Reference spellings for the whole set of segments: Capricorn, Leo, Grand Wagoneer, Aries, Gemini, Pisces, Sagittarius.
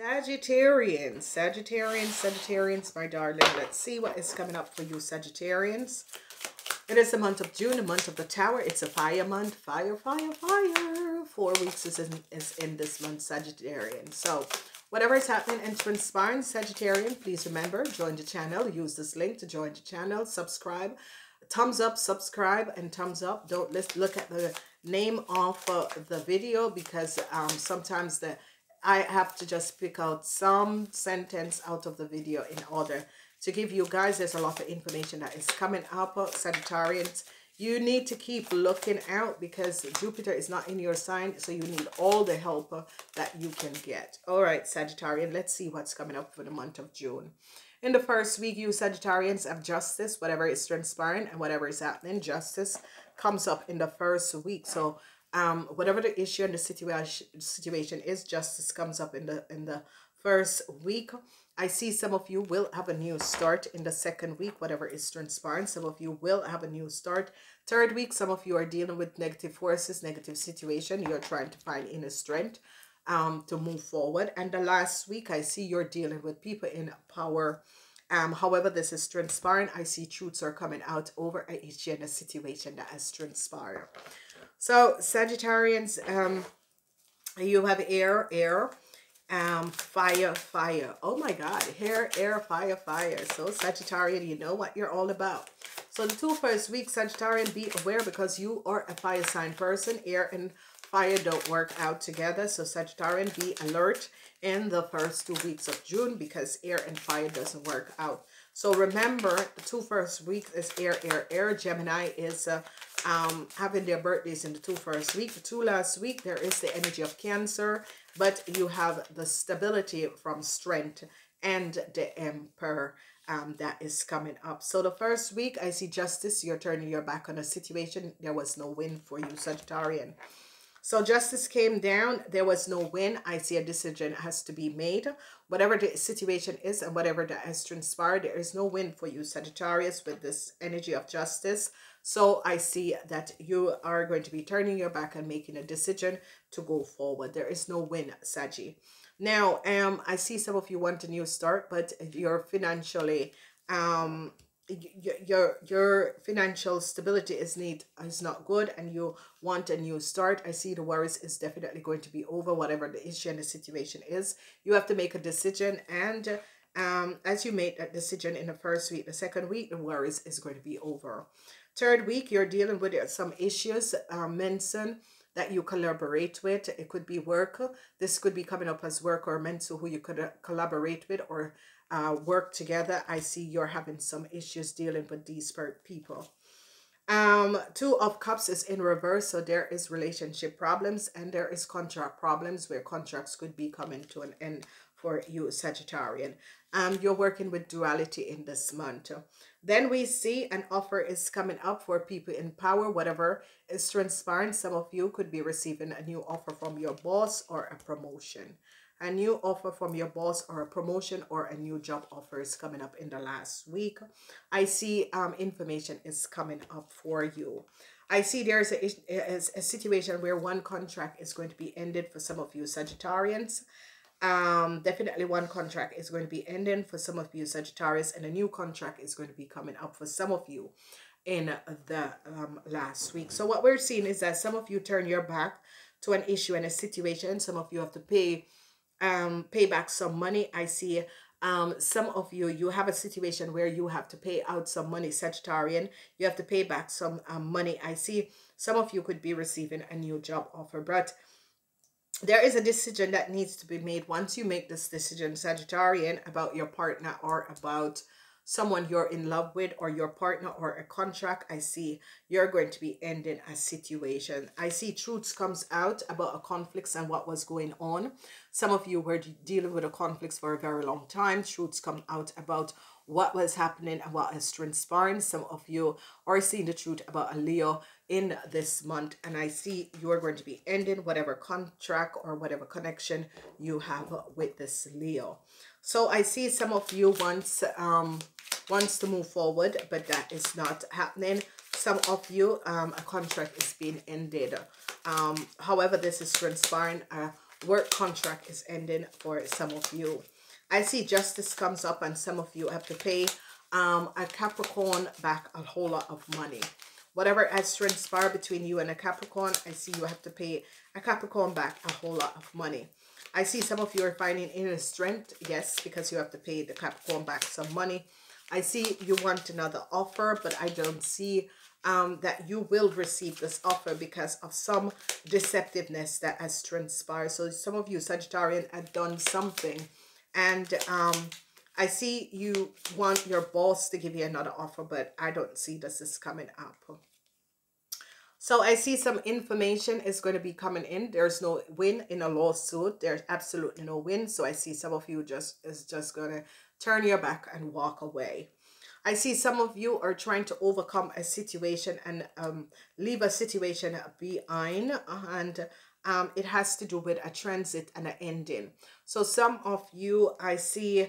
Sagittarians, my darling. Let's see what is coming up for you, Sagittarians. It is the month of June, the month of the Tower. It's a fire month. Fire, fire, fire. 4 weeks is in this month, Sagittarian. So whatever is happening and transpiring, Sagittarian, please remember, join the channel. Use this link to join the channel. Subscribe. Thumbs up, subscribe, and thumbs up. Don't look at the name of the video, because sometimes I have to just pick out some sentence out of the video in order to give you guys. There's a lot of information that is coming up, Sagittarians. You need to keep looking out because Jupiter is not in your sign, so you need all the help that you can get. All right, Sagittarian, let's see what's coming up for the month of June. In the first week, you Sagittarians have justice. Whatever is transpiring and whatever is happening, justice comes up in the first week. So whatever the issue and the situation is, justice comes up in the first week. I see some of you will have a new start in the second week, whatever is transpiring. Some of you will have a new start. Third week, some of you are dealing with negative forces, negative situation. You're trying to find inner strength to move forward. And the last week, I see you're dealing with people in power. However, this is transpiring. I see truths are coming out over an issue and a situation that has transpired. So, Sagittarians, you have air. Fire, fire. Oh my God. Air, fire, fire. So Sagittarian, you know what you're all about. So the 2 first weeks, Sagittarian, be aware because you are a fire sign person. Air and fire don't work out together. So Sagittarian, be alert in the first 2 weeks of June because air and fire doesn't work out. So remember, the 2 first weeks is air. Gemini is having their birthdays in the 2 first week. The 2 last week, there is the energy of Cancer, but you have the stability from strength and the Emperor that is coming up. So the first week, I see justice. You're turning your back on a situation. There was no win for you, Sagittarian. So justice came down. There was no win. I see a decision has to be made. Whatever the situation is and whatever that has transpired, there is no win for you, Sagittarius, with this energy of justice. So I see that you are going to be turning your back and making a decision to go forward. There is no win, Saggy. Now, I see some of you want a new start, but you're financially... Your financial stability is not good and you want a new start. I see the worries is definitely going to be over, whatever the issue and the situation is. You have to make a decision, and as you made that decision in the first week, the second week, the worries is going to be over. Third week, you're dealing with some issues, Manson, that you collaborate with. It could be work. This could be coming up as work or Manson who you could collaborate with or work together. I see you're having some issues dealing with these people. 2 of Cups is in reverse, so there is relationship problems and there is contract problems where contracts could be coming to an end for you, Sagittarian. You're working with duality in this month. Then we see an offer is coming up for people in power. Whatever is transpiring, some of you could be receiving a new offer from your boss or a promotion. A new offer from your boss or a promotion or a new job offer is coming up in the last week. I see information is coming up for you. I see there is a situation where one contract is going to be ended for some of you, Sagittarians. Definitely one contract is going to be ending for some of you, Sagittarius, and a new contract is going to be coming up for some of you in the last week. So what we're seeing is that some of you turn your back to an issue and a situation. Some of you have to pay back some money. I see some of you have a situation where you have to pay out some money, Sagittarian. You have to pay back some money. I see some of you could be receiving a new job offer, but there is a decision that needs to be made. Once you make this decision, Sagittarian, about your partner or about someone you're in love with or your partner or a contract, I see you're going to be ending a situation. I see truths comes out about a conflicts and what was going on. Some of you were dealing with a conflicts for a very long time. Truths come out about what was happening and what has transpired. Some of you are seeing the truth about a Leo in this month, and I see you're going to be ending whatever contract or whatever connection you have with this Leo. So I see some of you wants to move forward, but that is not happening. Some of you, a contract is being ended. However, this is transpiring. work contract is ending for some of you. I see justice comes up and some of you have to pay a Capricorn back a whole lot of money. Whatever has transpired between you and a Capricorn, I see you have to pay a Capricorn back a whole lot of money. I see some of you are finding inner strength, yes, because you have to pay the Capricorn back some money. I see you want another offer, but I don't see that you will receive this offer because of some deceptiveness that has transpired. So some of you, Sagittarian, have done something, and I see you want your boss to give you another offer, but I don't see this is coming up. So I see some information is going to be coming in. There's no win in a lawsuit. There's absolutely no win. So I see some of you is just going to turn your back and walk away. I see some of you are trying to overcome a situation and leave a situation behind, and it has to do with a transit and an ending. So some of you, I see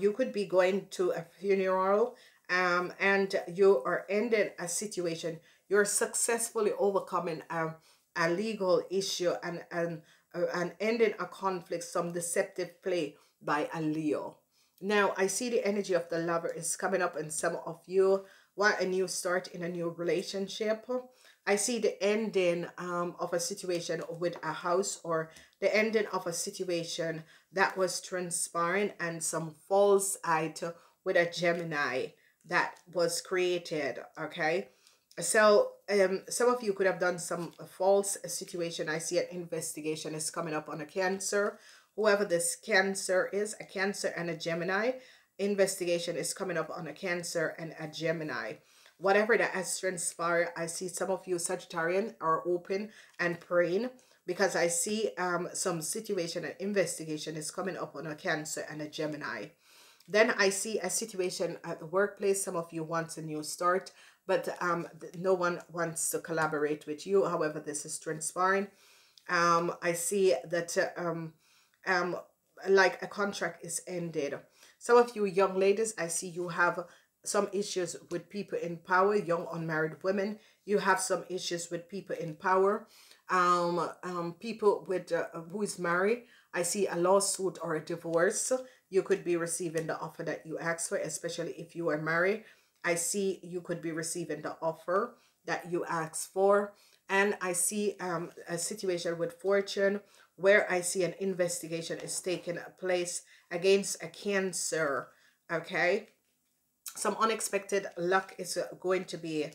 you could be going to a funeral, and you are ending a situation. You're successfully overcoming a legal issue and ending a conflict, some deceptive play by a Leo. Now, I see the energy of the Lover is coming up, and some of you want a new start in a new relationship. I see the ending of a situation with a house, or the ending of a situation that was transpiring, and some false light with a Gemini that was created, okay? So some of you could have done some false situation. I see an investigation is coming up on a Cancer. Whoever this Cancer is, a Cancer and a Gemini, investigation is coming up on a Cancer and a Gemini. Whatever that has transpired, I see some of you Sagittarian are open and praying, because I see some situation and investigation is coming up on a Cancer and a Gemini. Then I see a situation at the workplace. Some of you want a new start, but no one wants to collaborate with you. However, this is transpiring. I see that like a contract is ended. Some of you young ladies, I see you have some issues with people in power, young unmarried women. You have some issues with people in power, people with who is married. I see a lawsuit or a divorce. You could be receiving the offer that you asked for, especially if you are married. I see you could be receiving the offer that you asked for. And I see a situation with fortune, where I see an investigation is taking place against a Cancer, okay? Some unexpected luck is going to be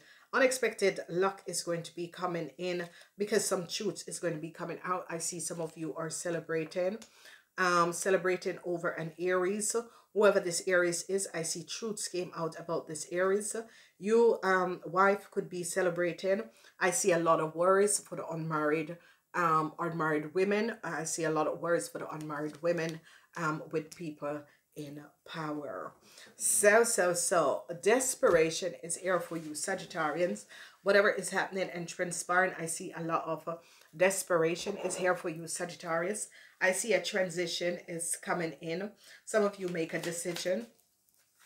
coming in, because some truth is going to be coming out. I see some of you are celebrating over an Aries. Whoever this Aries is, I see truths came out about this Aries. You wife could be celebrating. I see a lot of worries for the unmarried women. I see a lot of worries for the unmarried women with people in power. So desperation is here for you Sagittarians. Whatever is happening and transpiring, I see a lot of desperation is here for you Sagittarius. I see a transition is coming in. Some of you make a decision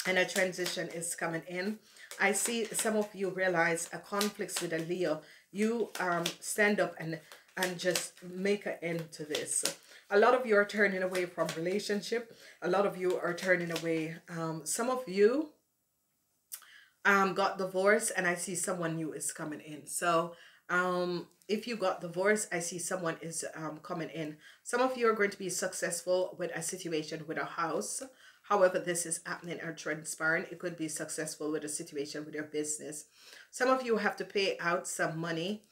and a transition is coming in. I see some of you realize a conflict with a Leo. You stand up and just make an end to this. A lot of you are turning away from relationship. A lot of you are turning away. Some of you got divorced, and I see someone new is coming in. So if you got divorced, I see someone is coming in. Some of you are going to be successful with a situation with a house. However, this is happening or transpiring. It could be successful with a situation with your business. Some of you have to pay out some money.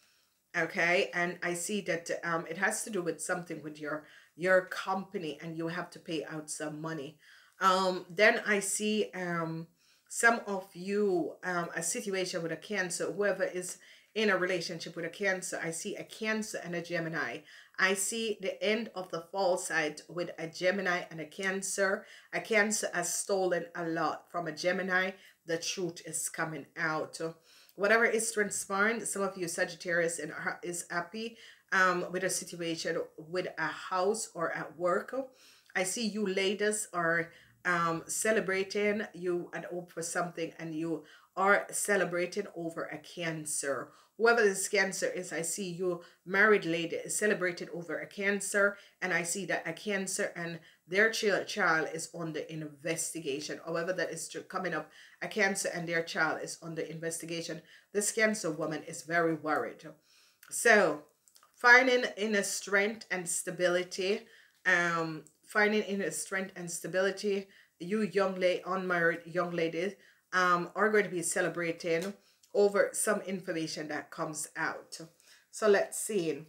Okay, and I see that it has to do with something with your company, and you have to pay out some money. Then I see some of you a situation with a Cancer. Whoever is in a relationship with a Cancer, I see a Cancer and a Gemini. I see the end of the false side with a Gemini and a Cancer. A Cancer has stolen a lot from a Gemini. The truth is coming out. Whatever is transpiring, some of you Sagittarius is happy with a situation with a house or at work. I see you ladies are celebrating. You had hoped for something and you are celebrating over a Cancer. Whoever this Cancer is, I see you, married lady, is celebrating over a Cancer, and I see that a Cancer and their child is under investigation. However that is coming up, a Cancer and their child is under investigation. This Cancer woman is very worried. So, finding inner strength and stability, you young lady, unmarried young ladies, are going to be celebrating over some information that comes out. So let's see.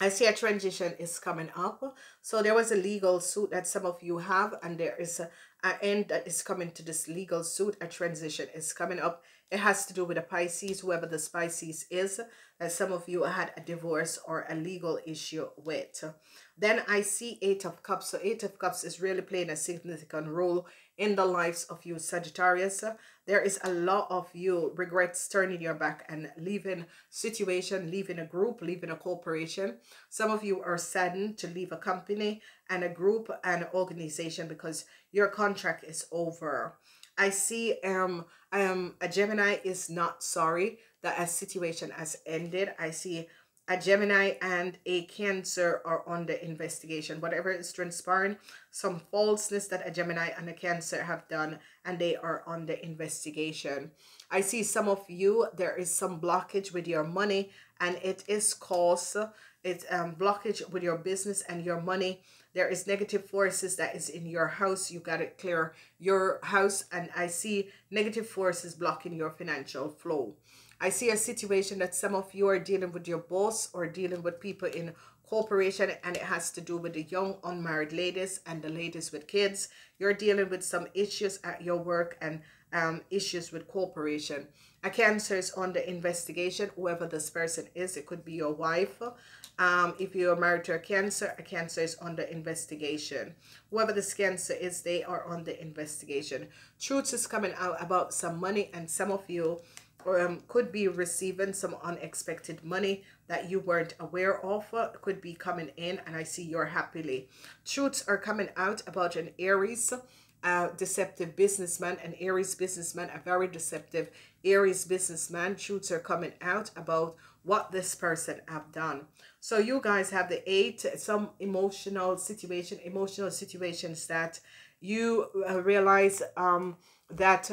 I see a transition is coming up. So there was a legal suit that some of you have, and there is an end that is coming to this legal suit. A transition is coming up. It has to do with a Pisces, whoever this Pisces is, that some of you had a divorce or a legal issue with. Then I see Eight of Cups. So Eight of Cups is really playing a significant role in the lives of you, Sagittarius. There is a lot of you regrets turning your back and leaving situation, leaving a group, leaving a corporation. Some of you are saddened to leave a company and a group and organization because your contract is over. I see a Gemini is not sorry that a situation has ended. I see a Gemini and a Cancer are under investigation. Whatever is transpiring, some falseness that a Gemini and a Cancer have done, and they are under investigation. I see some of you, there is some blockage with your money, and it is caused, it's blockage with your business and your money. There is negative forces that is in your house. You got to clear your house, and I see negative forces blocking your financial flow. I see a situation that some of you are dealing with your boss or dealing with people in corporation, and it has to do with the young unmarried ladies and the ladies with kids. You're dealing with some issues at your work and issues with corporation. A Cancer is under investigation, whoever this person is. It could be your wife. If you're married to a Cancer is under investigation. Whoever this Cancer is, they are under investigation. Truth is coming out about some money, and some of you could be receiving some unexpected money that you weren't aware of, could be coming in, and I see you're happily. Truths are coming out about an Aries deceptive businessman, an Aries businessman, a very deceptive Aries businessman. Truths are coming out about what this person have done. So you guys have the eight, some emotional situations that you realize that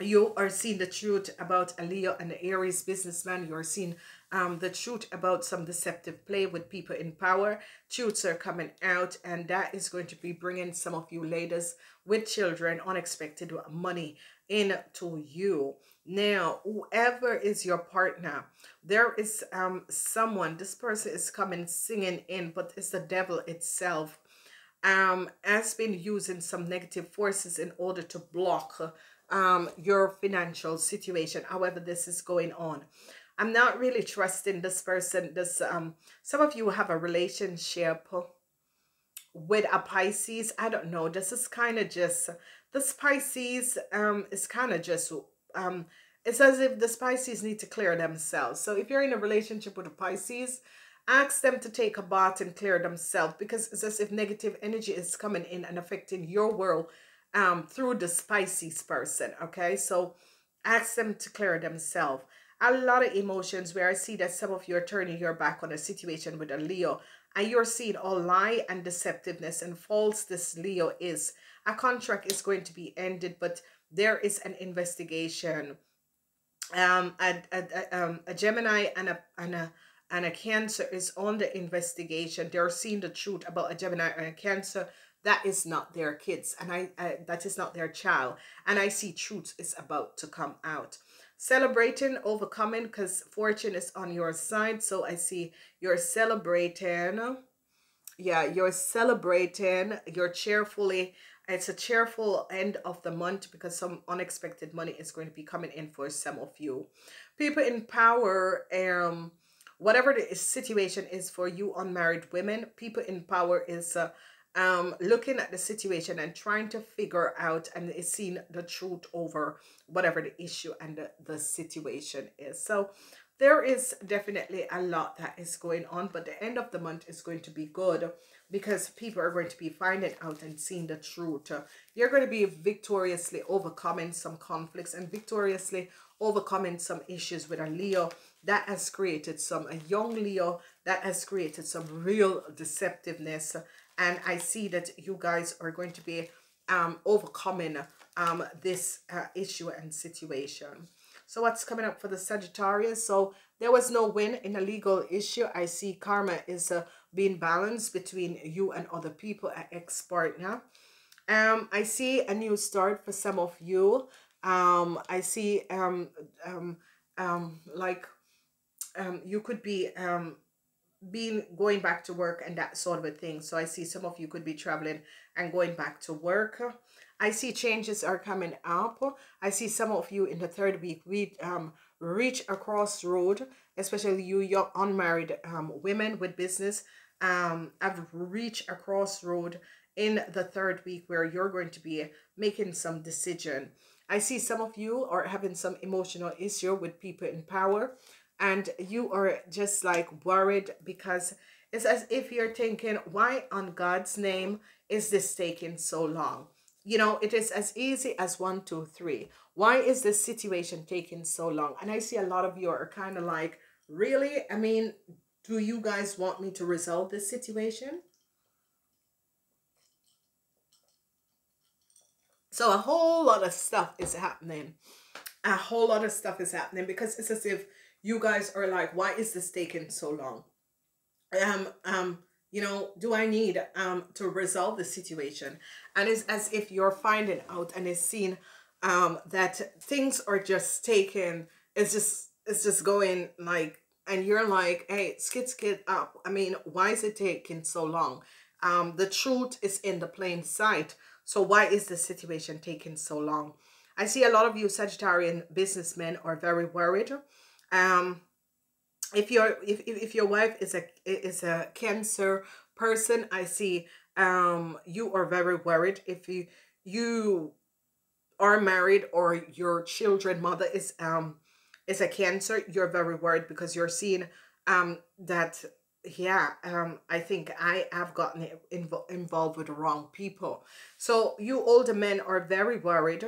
you are seeing the truth about a Leo and an Aries businessman. You are seeing the truth about some deceptive play with people in power. Truths are coming out, and that is going to be bringing some of you ladies with children unexpected money into you. Now, whoever is your partner, there is someone, this person is coming singing in, but it's the devil itself, has been using some negative forces in order to block your financial situation. However this is going on, I'm not really trusting this person. This some of you have a relationship with a Pisces. I don't know, this is kind of just this Pisces is kind of just it's as if the Pisces need to clear themselves. So if you're in a relationship with a Pisces, ask them to take a bath and clear themselves, because it's as if negative energy is coming in and affecting your world through the Pisces person. Okay, so ask them to clear themselves. A lot of emotions where I see that some of you are turning your back on a situation with a Leo, and you're seeing all lie and deceptiveness and false this Leo is. A contract is going to be ended, but there is an investigation. A Gemini and a Cancer is on the investigation. They're seeing the truth about a Gemini and a Cancer. That is not their kids, and that is not their child, and I see truth is about to come out. Celebrating, overcoming, because fortune is on your side. So I see you're celebrating. Yeah, you're celebrating. You're cheerfully. It's a cheerful end of the month, because some unexpected money is going to be coming in for some of you. People in power, whatever the situation is for you unmarried women, people in power is looking at the situation and trying to figure out, and is seeing the truth over whatever the issue and the situation is. So there is definitely a lot that is going on, but the end of the month is going to be good because people are going to be finding out and seeing the truth. You're going to be victoriously overcoming some conflicts and victoriously overcoming some issues with a Leo that has created some, a young Leo that has created some real deceptiveness. And I see that you guys are going to be overcoming this issue and situation. So what's coming up for the Sagittarius? So there was no win in a legal issue. I see karma is being balanced between you and other people, an ex-partner. I see a new start for some of you. I see you could be going back to work and that sort of a thing. So I see some of you could be traveling and going back to work. I see changes are coming up. I see some of you in the third week we reach a crossroad, especially you young unmarried women with business. I've reached a crossroad in the third week where you're going to be making some decision. I see some of you are having some emotional issue with people in power, and you are just like worried because it's as if you're thinking, why on God's name is this taking so long? You know, it is as easy as 1, 2, 3. Why is this situation taking so long? And I see a lot of you are kind of like, really? I mean, do you guys want me to resolve this situation? So a whole lot of stuff is happening. A whole lot of stuff is happening because it's as if you guys are like, why is this taking so long? You know, do I need to resolve the situation? And it's as if you're finding out and it's seen that things are just taken. It's just going like, and you're like, hey, skid up. I mean, why is it taking so long? The truth is in the plain sight. So why is the situation taking so long? I see a lot of you Sagittarian businessmen are very worried. If your wife is a Cancer person, I see you are very worried. If you are married or your children's mother is a Cancer, you're very worried because you're seeing that, yeah, I think I have gotten involved with the wrong people. So you older men are very worried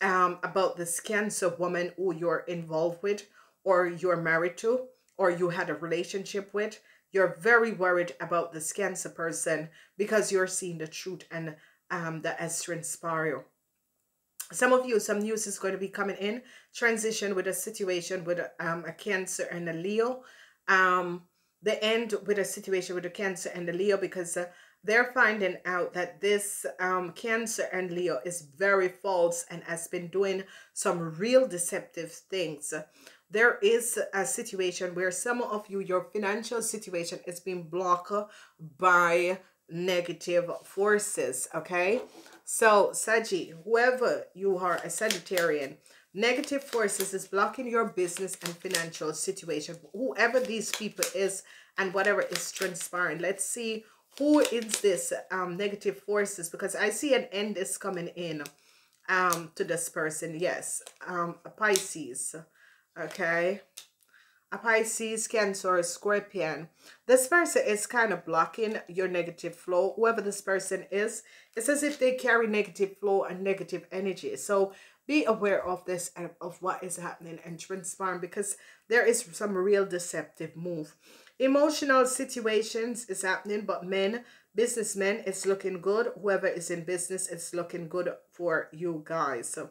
about this Cancer woman who you're involved with, or you're married to, or you had a relationship with. You're very worried about this Cancer person because you're seeing the truth and that has transpired. Some of you, some news is going to be coming in. Transition with a situation with a Cancer and a Leo. The end with a situation with a Cancer and a Leo, because they're finding out that this Cancer and Leo is very false and has been doing some real deceptive things. There is a situation where some of you, your financial situation is being blocked by negative forces, okay? So, Saggy, whoever you are, a Sagittarian, negative forces is blocking your business and financial situation. Whoever these people is and whatever is transpiring, let's see who is this negative forces, because I see an end is coming in to this person. Yes, a Pisces. Okay, a Pisces, Cancer, Scorpion. This person is kind of blocking your negative flow. Whoever this person is, it's as if they carry negative flow and negative energy. So be aware of this and of what is happening and transpiring, because there is some real deceptive move. Emotional situations is happening, but men, businessmen, it's looking good. Whoever is in business, it's looking good for you guys. So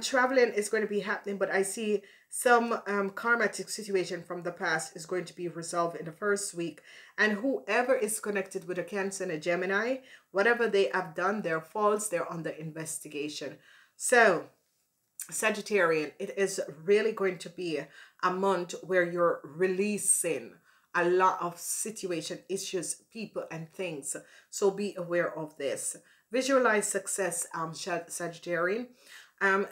traveling is going to be happening, but I see some karmatic situation from the past is going to be resolved in the first week. And whoever is connected with a Cancer and a Gemini, whatever they have done, they're false, they're under investigation. So, Sagittarian, it is really going to be a month where you're releasing a lot of situation, issues, people, and things. So be aware of this. Visualize success, Sagittarian.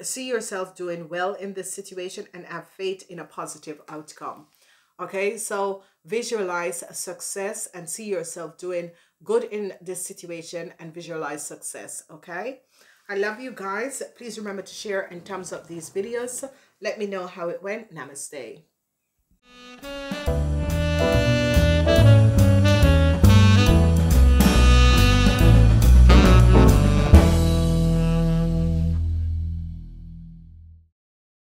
See yourself doing well in this situation and have faith in a positive outcome. Okay, so visualize success and see yourself doing good in this situation and visualize success. Okay, I love you guys. Please remember to share and thumbs up these videos. Let me know how it went. Namaste.